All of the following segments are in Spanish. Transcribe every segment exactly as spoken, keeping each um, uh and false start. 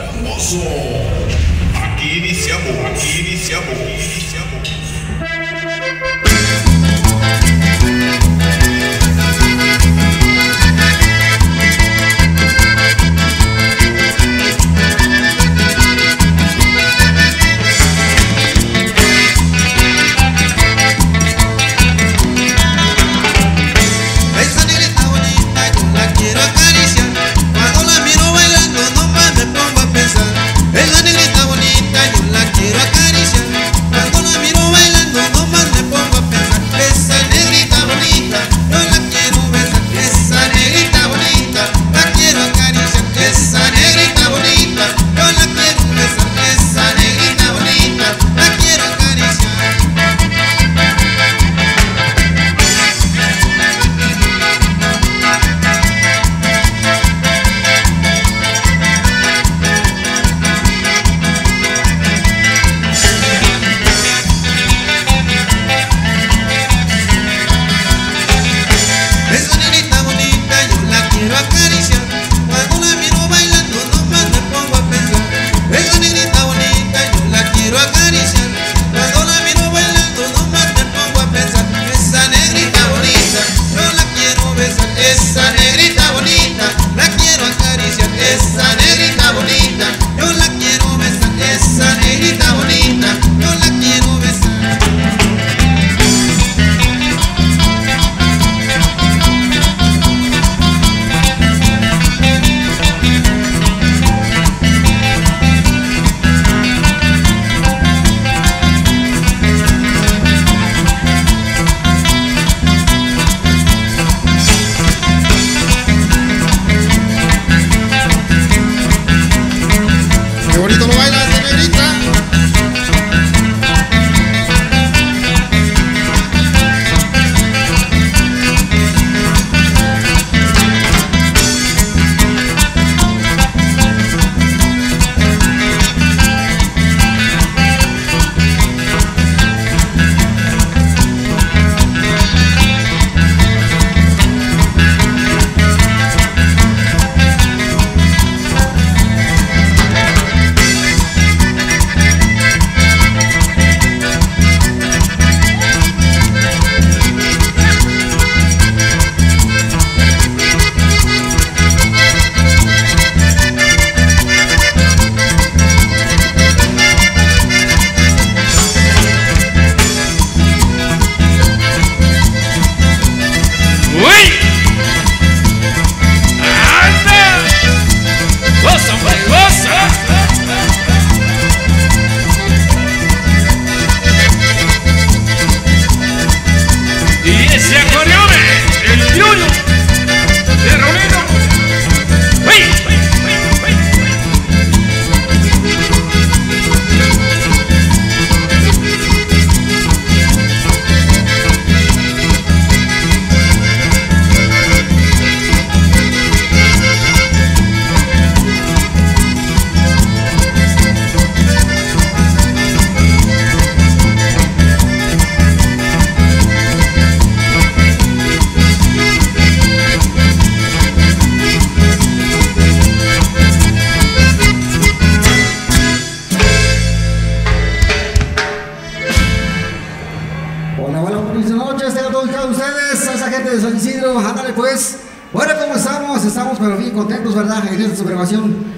hermoso. Aquí iniciamos, aquí iniciamos, aquí iniciamos.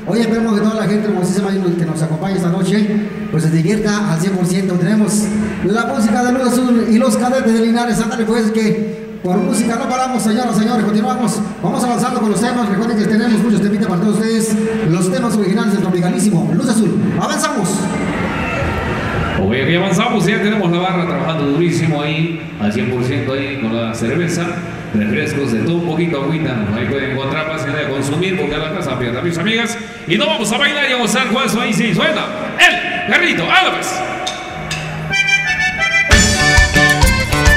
Oye, esperemos que toda la gente hermosísima que nos acompañe esta noche pues se divierta al cien por ciento. Tenemos la música de Luz Azul y los Cadetes de Linares. Ándale pues, que por música no paramos, señoras y señores. Continuamos, vamos avanzando con los temas. Recuerden que tenemos muchos temitas para todos ustedes, los temas originales del Tropicalísimo Luz Azul. ¡Avanzamos! Oye, aquí avanzamos, ya tenemos la barra trabajando durísimo ahí, al cien por ciento ahí con la cerveza, refrescos, de todo un poquito, agüita. Ahí pueden encontrar más gente a consumir, porque a la casa pierda, mis amigas. Y nos vamos a bailar y a gozar con eso. Ahí sí, suena el perrito. ¡Ahora pues!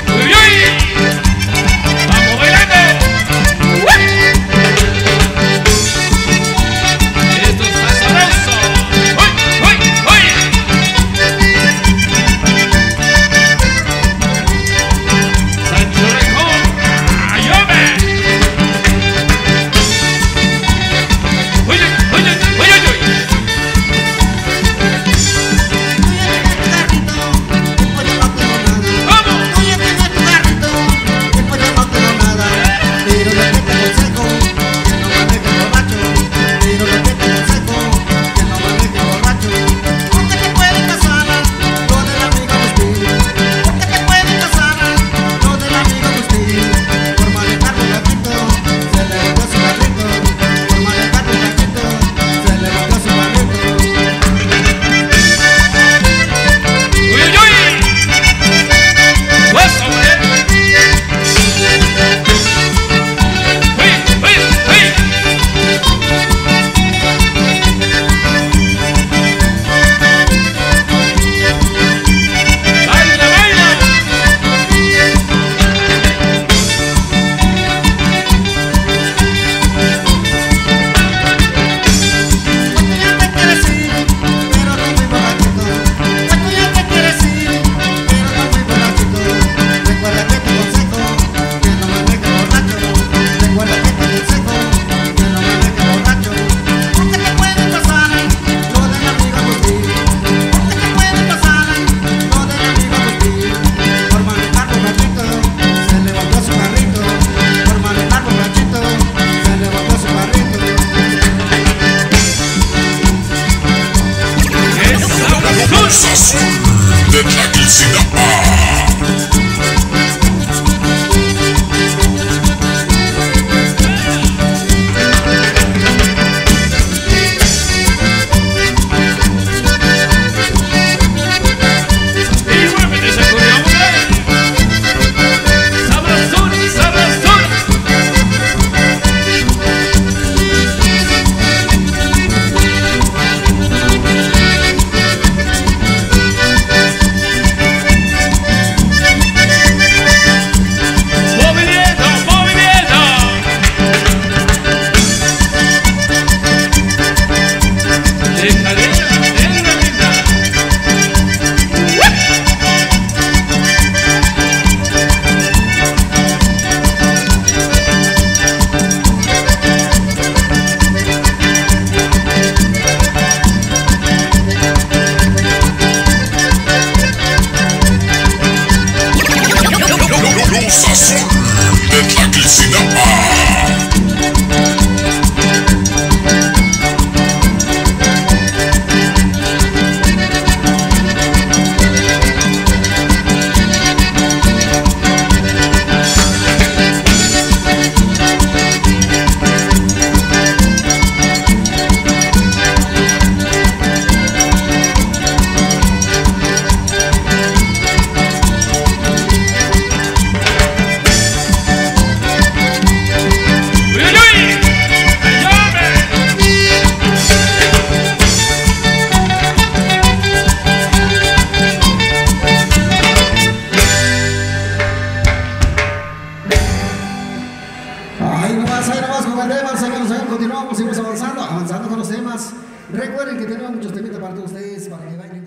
¡Vamos, bailando! Luz Azul de Tlaquilcinapá. Continuamos, seguimos avanzando, avanzando con los temas. Recuerden que tenemos muchos temitas para todos ustedes, para que vayan.